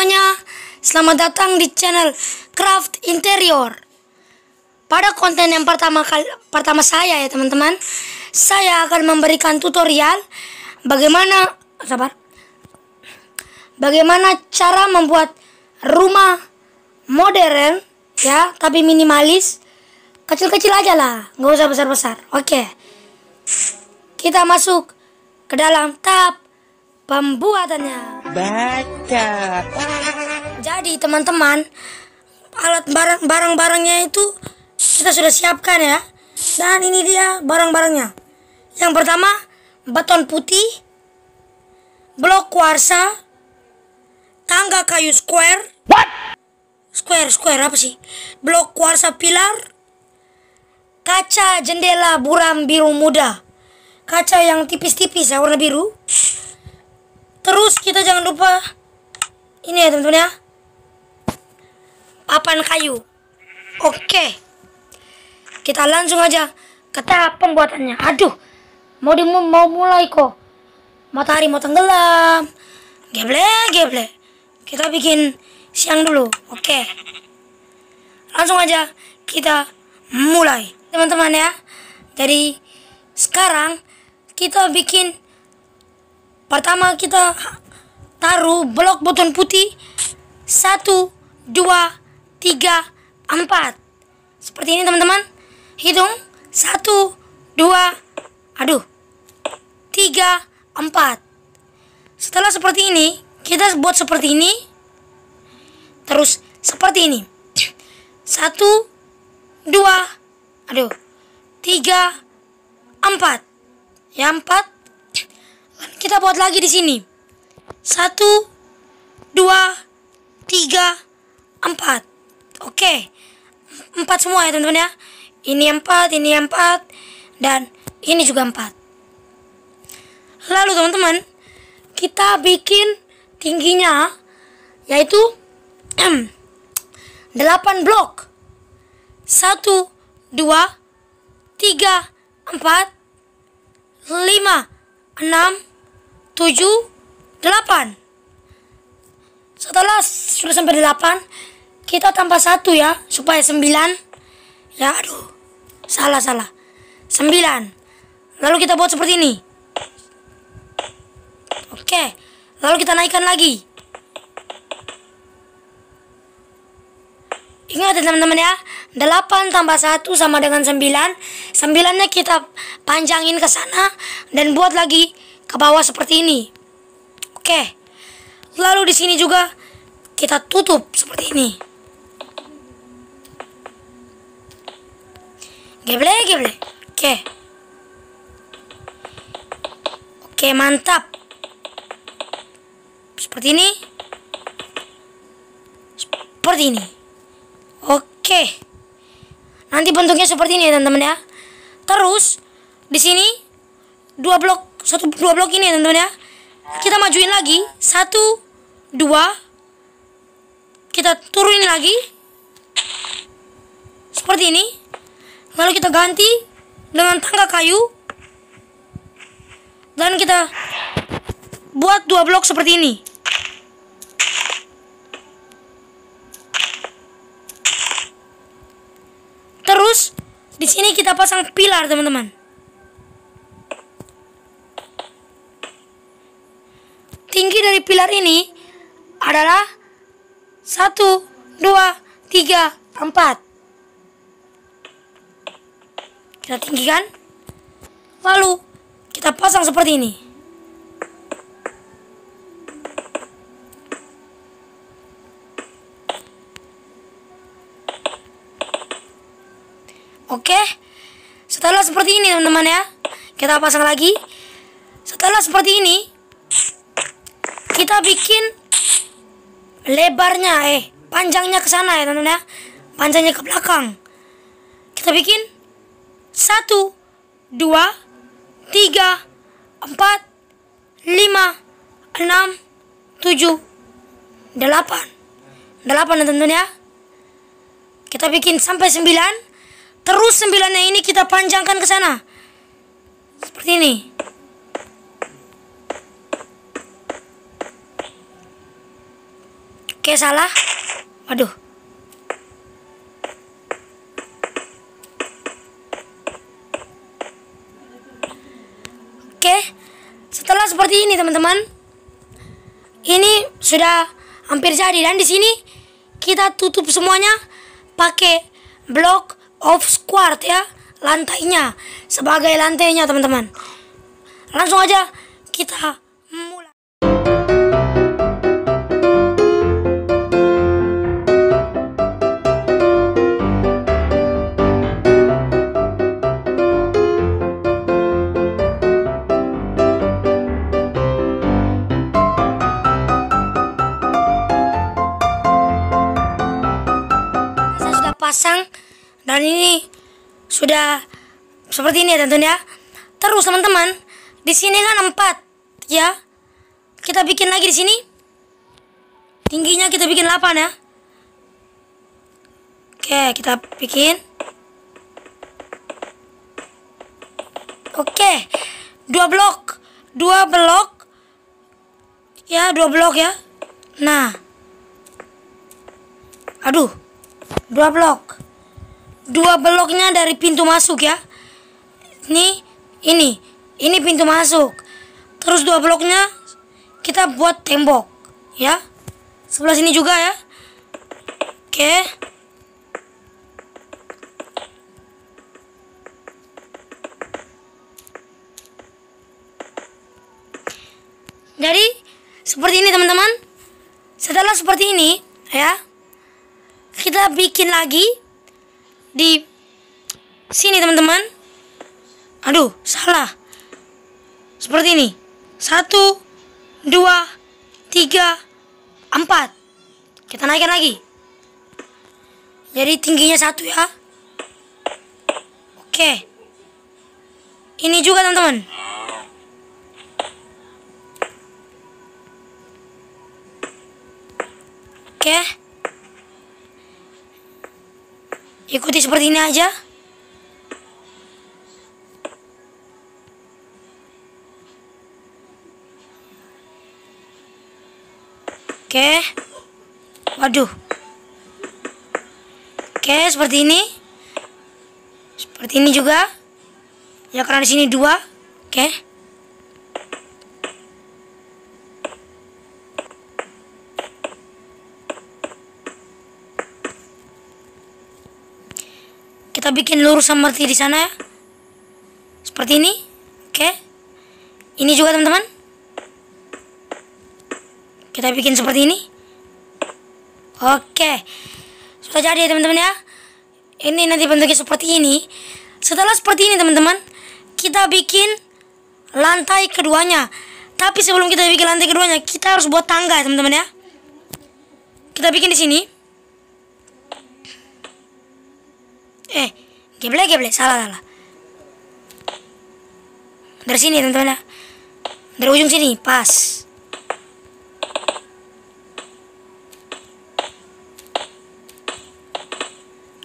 semuanya, selamat datang di channel Craft Interior. Pada konten yang pertama saya ya teman-teman, saya akan memberikan tutorial bagaimana cara membuat rumah modern ya, tapi minimalis, kecil-kecil aja lah, nggak usah besar-besar. Oke, kita masuk ke dalam tahap pembuatannya. Baca. Jadi teman-teman, alat barang-barangnya itu kita sudah siapkan ya. Dan ini dia barang-barangnya. Yang pertama, beton putih, blok kuarsa, tangga kayu square. What? Square apa sih? Blok kuarsa pilar, kaca jendela buram biru muda, kaca yang tipis-tipis ya warna biru. Terus kita jangan lupa ini ya teman-teman ya, papan kayu. Oke, kita langsung aja ke tahap pembuatannya. Aduh, mau mulai kok, matahari mau tenggelam. Geble, kita bikin siang dulu. Oke, langsung aja kita mulai teman-teman ya. Jadi sekarang kita bikin, pertama kita taruh blok beton putih 1, 2, 3, 4. Seperti ini teman-teman. Hitung 1, 2, 3, 4. Setelah seperti ini, kita buat seperti ini. Terus seperti ini 1, 2, 3, 4. Ya 4. Kita buat lagi di sini 1, 2, 3, 4. Oke, 4 semua ya teman-teman ya. Ini 4, dan ini juga 4. Lalu teman-teman, kita bikin tingginya yaitu 8 blok. 1, 2, 3, 4, 5, 6, 7, 8. Setelah sudah sampai 8, kita tambah 1 ya, supaya 9. Ya aduh, salah 9. Lalu kita buat seperti ini. Oke, lalu kita naikkan lagi. Ingat teman-teman ya, 8 tambah 1 sama dengan 9. 9-nya kita panjangin ke sana dan buat lagi ke bawah seperti ini. Oke. Lalu di sini juga kita tutup seperti ini. Geble. Oke, mantap. Seperti ini. Seperti ini. Oke. Nanti bentuknya seperti ini ya teman-teman ya. Terus di sini 2 blok ini teman-teman ya, kita majuin lagi 1, 2, kita turunin lagi seperti ini. Lalu kita ganti dengan tangga kayu dan kita buat 2 blok seperti ini. Terus di sini kita pasang pilar teman-teman, 3 pilar ini adalah 1, 2, 3, 4. Kita tinggikan, lalu kita pasang seperti ini. Oke, setelah seperti ini teman-teman ya, kita pasang lagi. Setelah seperti ini, kita bikin lebarnya, panjangnya ke sana ya teman-teman ya, panjangnya ke belakang. Kita bikin 1, 2, 3, 4, 5, 6, 7, 8. 8 ya teman-teman ya. Kita bikin sampai 9. Terus 9-nya ini kita panjangkan ke sana seperti ini. Oke, salah. Waduh. Oke, setelah seperti ini teman-teman, ini sudah hampir jadi. Dan di sini kita tutup semuanya pakai block of squared ya, lantainya, sebagai lantainya teman-teman. Langsung aja kita mulai. Pasang, dan ini sudah seperti ini ya tentunya. Terus teman-teman, di sini kan 4 ya. Kita bikin lagi di sini. Tingginya kita bikin 8 ya. Oke, kita bikin. Oke. 2 blok. Ya, 2 blok ya. Nah. Aduh. 2 bloknya dari pintu masuk ya. Ini pintu masuk. Terus 2 bloknya kita buat tembok ya. Sebelah sini juga ya. Oke. Jadi seperti ini teman-teman. Setelah seperti ini ya, kita bikin lagi di sini teman-teman. Aduh, salah. Seperti ini. 1, 2, 3, 4. Kita naikkan lagi. Jadi tingginya 1 ya. Oke. Ini juga teman-teman. Oke. Ikuti seperti ini aja. Oke. Waduh. Oke, seperti ini. Seperti ini juga. Ya, karena di sini 2. Oke. Kita bikin lurus seperti di sana ya. Seperti ini. Oke. Ini juga teman-teman. Kita bikin seperti ini. Oke. Sudah jadi ya teman-teman ya. Ini nanti bentuknya seperti ini. Setelah seperti ini teman-teman, kita bikin lantai keduanya. Tapi sebelum kita bikin lantai keduanya, kita harus buat tangga ya teman-teman ya. Kita bikin di sini. Geble, salah. Dari sini teman-teman ya. Dari ujung sini, pas.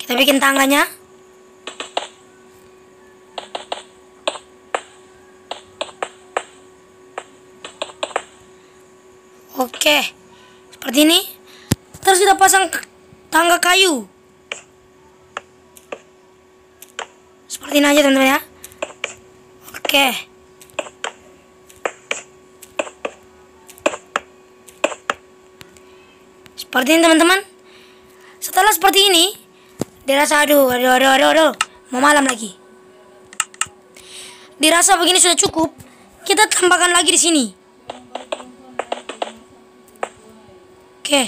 Kita bikin tangganya. Oke. Seperti ini. Terus kita pasang tangga kayu. Seperti ini aja teman-teman ya. Oke. Seperti ini teman-teman. Setelah seperti ini, dirasa aduh. Mau malam lagi. Dirasa begini sudah cukup, kita tambahkan lagi di sini. Oke.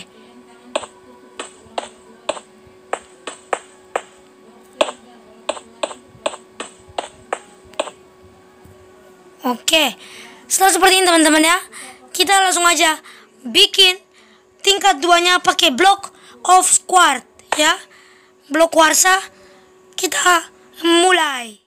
Oke, setelah seperti ini teman-teman ya, kita langsung aja bikin tingkat 2-nya pakai block of squared ya, blok warsa. Kita mulai.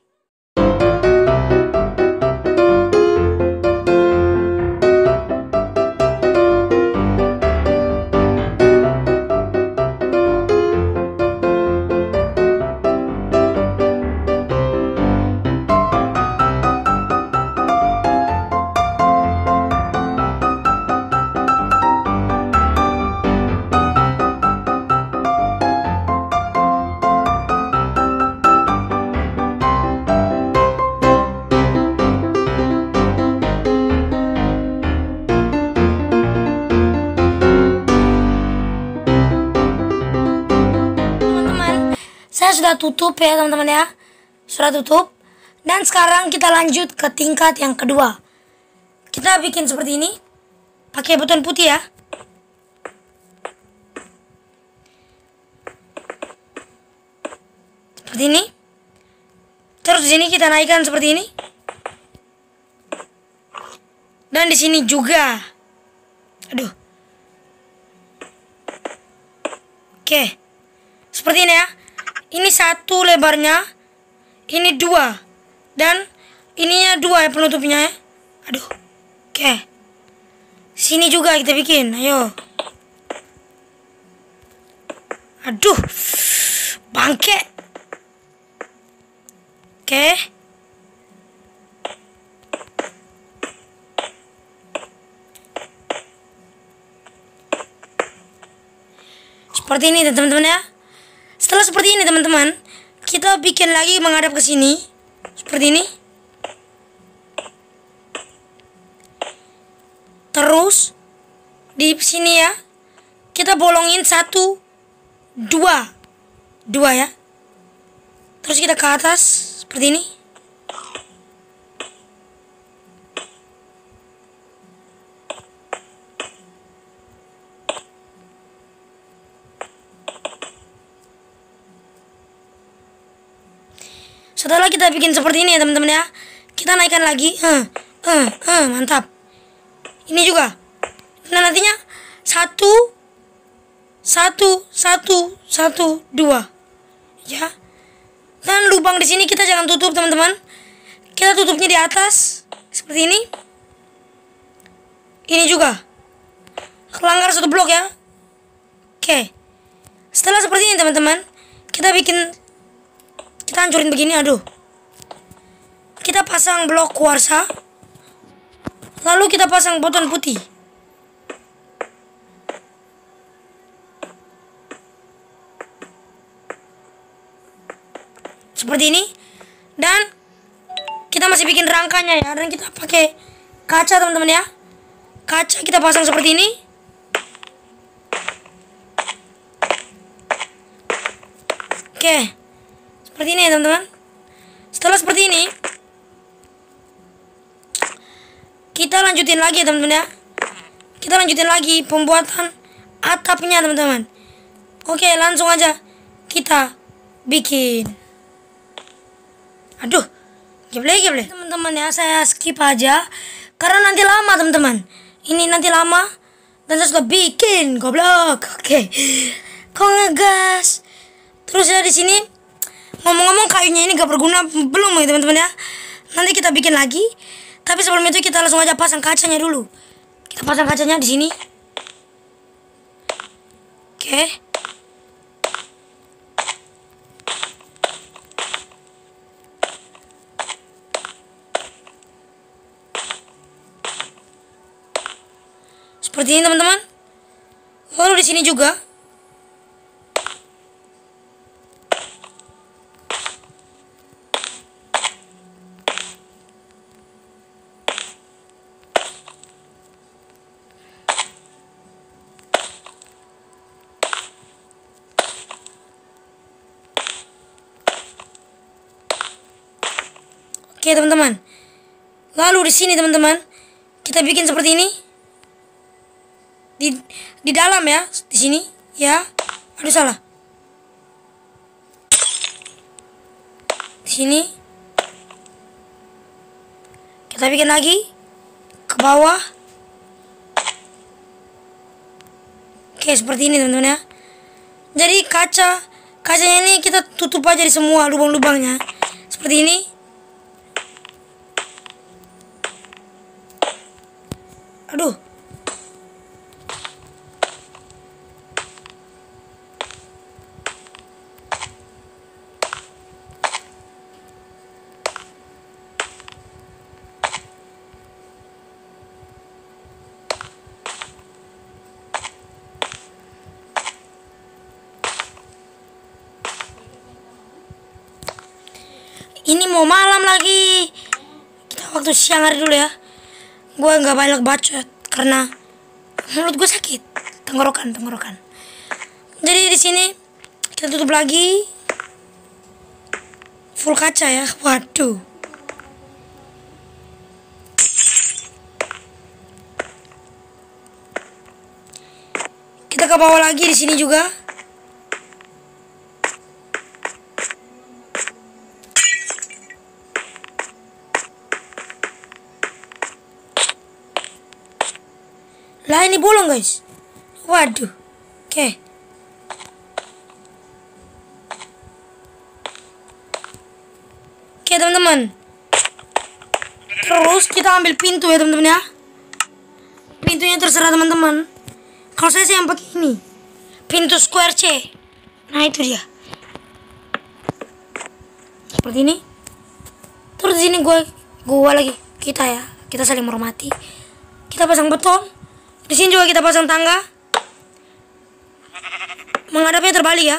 sudah tutup ya teman-teman ya, sudah tutup. Dan sekarang kita lanjut ke tingkat yang kedua. Kita bikin seperti ini, pakai beton putih ya. Seperti ini. Terus di sini kita naikkan seperti ini. Dan di sini juga. Aduh. Oke. Seperti ini ya. Ini satu lebarnya. Ini dua. Dan ininya dua ya penutupnya ya. Aduh. Oke. Sini juga kita bikin. Ayo. Aduh. Bangke. Oke. Seperti ini teman-teman ya. Setelah seperti ini teman-teman, kita bikin lagi menghadap ke sini. Seperti ini. Terus di sini ya, kita bolongin satu, dua, dua ya. Terus kita ke atas seperti ini. Setelah kita bikin seperti ini ya teman-teman ya, kita naikkan lagi. Mantap. Ini juga. Nah nantinya satu, satu, satu, satu, dua, ya. Dan lubang di sini kita jangan tutup teman-teman. Kita tutupnya di atas seperti ini. Ini juga. Langgar satu blok ya. Oke. Setelah seperti ini teman-teman, kita bikin, kita hancurin begini, aduh. Kita pasang blok kuarsa. Lalu kita pasang beton putih. Seperti ini. Dan kita masih bikin rangkanya ya. Dan kita pakai kaca teman-teman ya. Kaca kita pasang seperti ini. Oke. Seperti ini ya teman-teman. Setelah seperti ini, kita lanjutin lagi ya teman-teman ya. Kita lanjutin lagi pembuatan atapnya teman-teman. Oke, langsung aja kita bikin. Aduh, geble-geble teman-teman ya, saya skip aja karena nanti lama teman-teman. Ini nanti lama dan saya sudah bikin goblok. Oke. Kok ngegas? Terus ya di sini ngomong-ngomong kayunya ini gak berguna belum ya teman-teman ya. Nanti kita bikin lagi. Tapi sebelum itu kita langsung aja pasang kacanya dulu. Kita pasang kacanya di sini. Oke. Seperti ini teman-teman. Lalu di sini juga. Oke teman-teman. Lalu di sini teman-teman, kita bikin seperti ini. Di dalam ya, di sini ya. Aduh salah. Di sini. Kita bikin lagi ke bawah. Oke, seperti ini teman-teman ya. Jadi kacanya ini kita tutup aja di semua lubang-lubangnya. Seperti ini. Aduh. Ini mau malam lagi. Kita waktu siang hari dulu ya. Gue nggak banyak bacot karena mulut gue sakit, tenggorokan. Jadi di sini kita tutup lagi. full kaca ya. Waduh, kita ke bawah lagi di sini juga. Lah ini bolong guys. Waduh. Oke. Oke teman-teman. Terus kita ambil pintu ya teman-teman ya. Pintunya terserah teman-teman. Kalau saya sih yang pakai ini. Pintu square C. Nah itu dia. Seperti ini. Terus di sini gua lagi kita ya. Kita saling menghormati. Kita pasang beton. Di sini juga kita pasang tangga. Menghadapnya terbalik ya.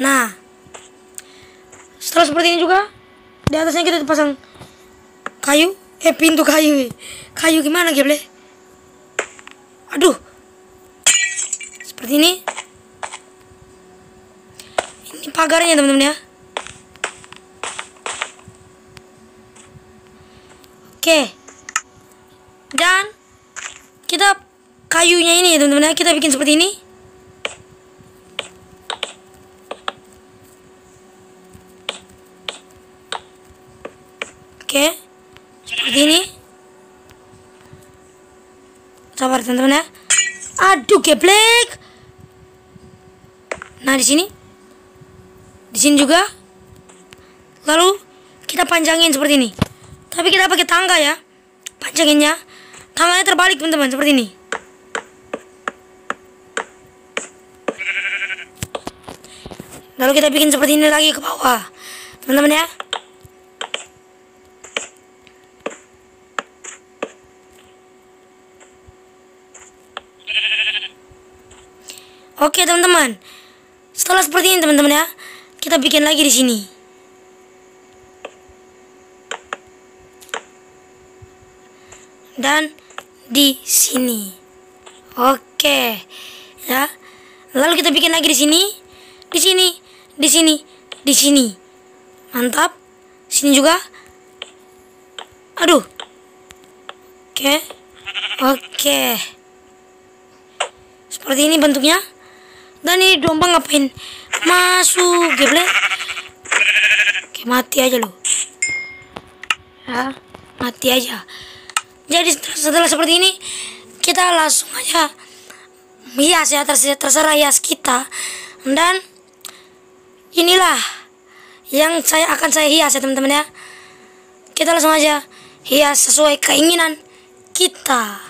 Nah. Setelah seperti ini juga di atasnya kita pasang kayu, pintu kayu. Kayu gimana, Geble? Aduh. Seperti ini. Ini pagarnya, teman-teman ya. Oke. Dan kita kayunya ini teman-teman ya, kita bikin seperti ini. Oke, seperti ini. Sabar teman-teman ya. Aduh geblek. Nah di sini juga. Lalu kita panjangin seperti ini. Tapi kita pakai tangga ya. Panjanginnya, tangganya terbalik teman-teman seperti ini. Lalu kita bikin seperti ini lagi ke bawah teman-teman ya. Oke teman-teman, setelah seperti ini teman-teman ya, kita bikin lagi di sini. Dan di sini. Oke ya. Lalu kita bikin lagi di sini. Di sini. Di sini, di sini, mantap. Sini juga, aduh. Oke, oke. Seperti ini bentuknya. Dan ini domba ngapain? Masuk, geble. Oke, mati aja lo. Ya, mati aja. Jadi setelah seperti ini, kita langsung aja hias ya, terserah hias kita. Dan inilah yang akan saya hias ya teman-teman ya. Kita langsung aja hias sesuai keinginan kita.